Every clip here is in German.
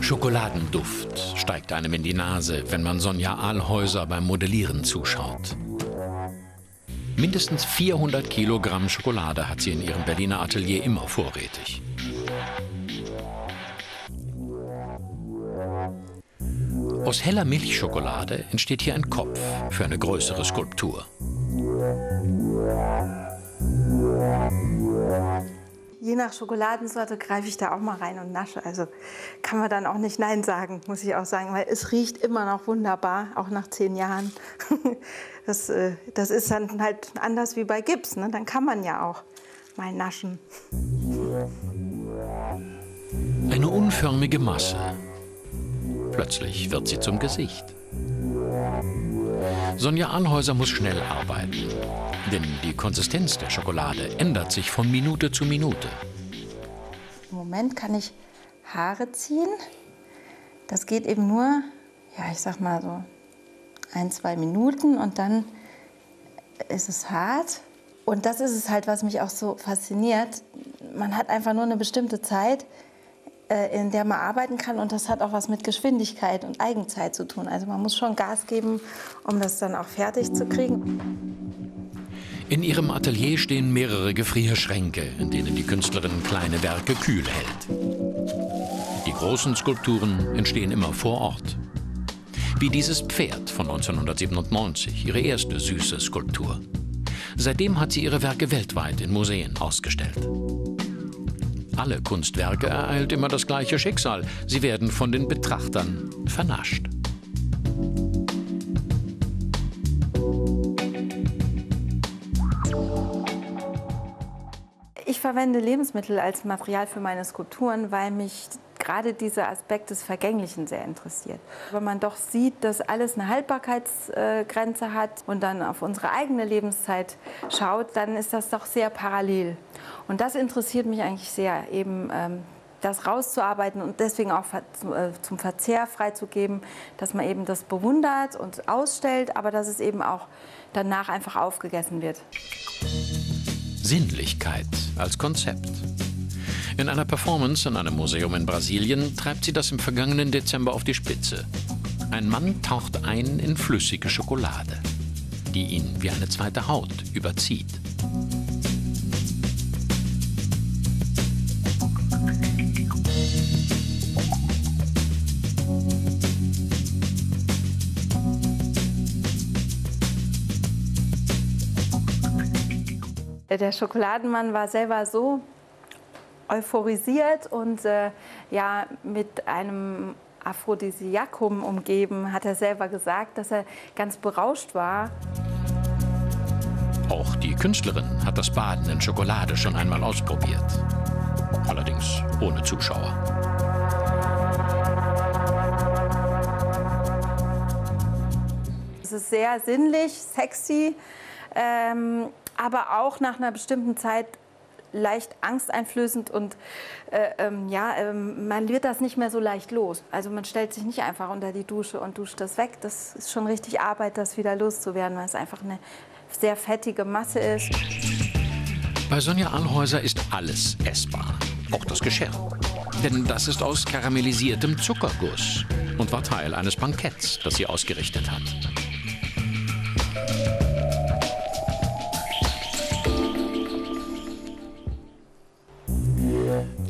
Schokoladenduft steigt einem in die Nase, wenn man Sonja Alhäuser beim Modellieren zuschaut. Mindestens 400 Kilogramm Schokolade hat sie in ihrem Berliner Atelier immer vorrätig. Aus heller Milchschokolade entsteht hier ein Kopf für eine größere Skulptur. Je nach Schokoladensorte greife ich da auch mal rein und nasche. Also kann man dann auch nicht Nein sagen, muss ich auch sagen, weil es riecht immer noch wunderbar, auch nach 10 Jahren. Das ist dann halt anders wie bei Gips, ne? Dann kann man ja auch mal naschen. Eine unförmige Masse. Plötzlich wird sie zum Gesicht. Sonja Alhäuser muss schnell arbeiten, denn die Konsistenz der Schokolade ändert sich von Minute zu Minute. Im Moment kann ich Haare ziehen. Das geht eben nur, ja, ich sag mal so 1, 2 Minuten und dann ist es hart. Und das ist es halt, was mich auch so fasziniert. Man hat einfach nur eine bestimmte Zeit, in der man arbeiten kann, und das hat auch was mit Geschwindigkeit und Eigenzeit zu tun. Also man muss schon Gas geben, um das dann auch fertig zu kriegen. In ihrem Atelier stehen mehrere Gefrierschränke, in denen die Künstlerin kleine Werke kühl hält. Die großen Skulpturen entstehen immer vor Ort. Wie dieses Pferd von 1997, ihre erste süße Skulptur. Seitdem hat sie ihre Werke weltweit in Museen ausgestellt. Alle Kunstwerke ereilt immer das gleiche Schicksal. Sie werden von den Betrachtern vernascht. Ich verwende Lebensmittel als Material für meine Skulpturen, weil mich gerade dieser Aspekt des Vergänglichen sehr interessiert. Weil man doch sieht, dass alles eine Haltbarkeitsgrenze hat und dann auf unsere eigene Lebenszeit schaut, dann ist das doch sehr parallel. Und das interessiert mich eigentlich sehr, eben das rauszuarbeiten und deswegen auch zum Verzehr freizugeben, dass man eben das bewundert und ausstellt, aber dass es eben auch danach einfach aufgegessen wird. Sinnlichkeit als Konzept. In einer Performance in einem Museum in Brasilien treibt sie das im vergangenen Dezember auf die Spitze. Ein Mann taucht ein in flüssige Schokolade, die ihn wie eine zweite Haut überzieht. Der Schokoladenmann war selber so euphorisiert und ja, mit einem Aphrodisiakum umgeben, hat er selber gesagt, dass er ganz berauscht war. Auch die Künstlerin hat das Baden in Schokolade schon einmal ausprobiert. Allerdings ohne Zuschauer. Es ist sehr sinnlich, sexy, aber auch nach einer bestimmten Zeit leicht angsteinflößend und man wird das nicht mehr so leicht los. Also man stellt sich nicht einfach unter die Dusche und duscht das weg. Das ist schon richtig Arbeit, das wieder loszuwerden, weil es einfach eine sehr fettige Masse ist. Bei Sonja Alhäuser ist alles essbar, auch das Geschirr. Denn das ist aus karamellisiertem Zuckerguss und war Teil eines Banketts, das sie ausgerichtet hat.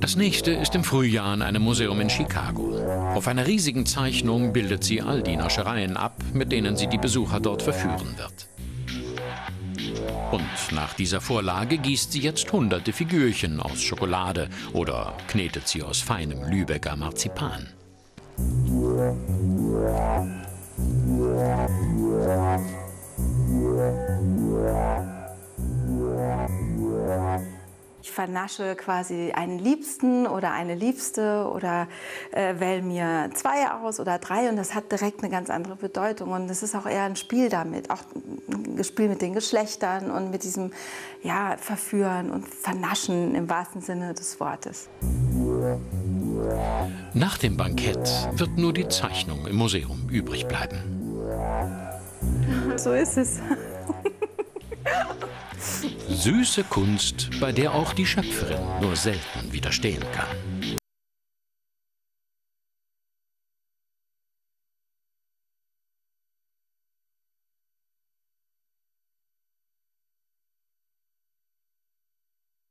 Das nächste ist im Frühjahr in einem Museum in Chicago. Auf einer riesigen Zeichnung bildet sie all die Naschereien ab, mit denen sie die Besucher dort verführen wird. Und nach dieser Vorlage gießt sie jetzt hunderte Figürchen aus Schokolade oder knetet sie aus feinem Lübecker Marzipan. Ich vernasche quasi einen Liebsten oder eine Liebste oder wähle mir 2 aus oder 3 und das hat direkt eine ganz andere Bedeutung. Und es ist auch eher ein Spiel damit, auch ein Spiel mit den Geschlechtern und mit diesem ja, Verführen und Vernaschen im wahrsten Sinne des Wortes. Nach dem Bankett wird nur die Zeichnung im Museum übrig bleiben. So ist es. Süße Kunst, bei der auch die Schöpferin nur selten widerstehen kann.